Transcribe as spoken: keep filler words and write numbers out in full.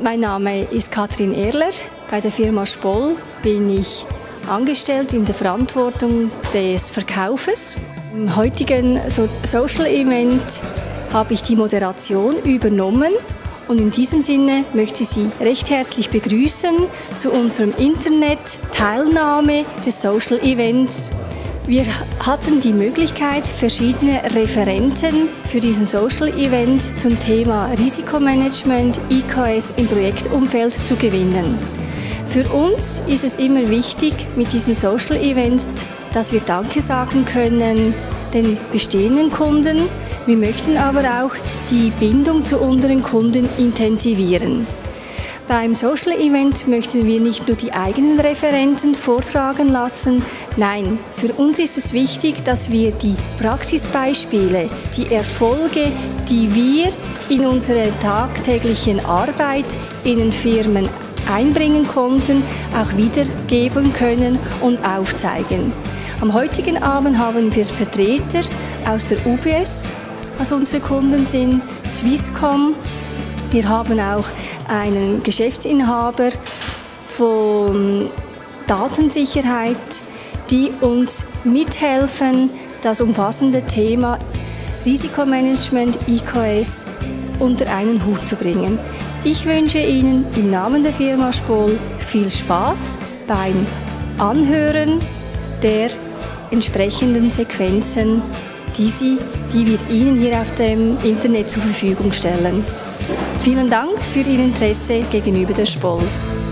Mein Name ist Katrin Erler. Bei der Firma S P O L bin ich angestellt in der Verantwortung des Verkaufes. Im heutigen Social Event habe ich die Moderation übernommen und in diesem Sinne möchte ich Sie recht herzlich begrüßen zu unserem Internet-Teilnahme des Social Events. Wir hatten die Möglichkeit, verschiedene Referenten für diesen Social Event zum Thema Risikomanagement I K S im Projektumfeld zu gewinnen. Für uns ist es immer wichtig mit diesem Social Event, dass wir Danke sagen können den bestehenden Kunden. Wir möchten aber auch die Bindung zu unseren Kunden intensivieren. Beim Social Event möchten wir nicht nur die eigenen Referenten vortragen lassen, nein, für uns ist es wichtig, dass wir die Praxisbeispiele, die Erfolge, die wir in unserer tagtäglichen Arbeit in den Firmen einbringen konnten, auch wiedergeben können und aufzeigen. Am heutigen Abend haben wir Vertreter aus der U B S, was unsere Kunden sind, Swisscom. Wir haben auch einen Geschäftsinhaber von Datensicherheit, die uns mithelfen, das umfassende Thema Risikomanagement I K S unter einen Hut zu bringen. Ich wünsche Ihnen im Namen der Firma S P O L viel Spaß beim Anhören der entsprechenden Sequenzen, die, Sie, die wir Ihnen hier auf dem Internet zur Verfügung stellen. Vielen Dank für Ihr Interesse gegenüber der S P O L.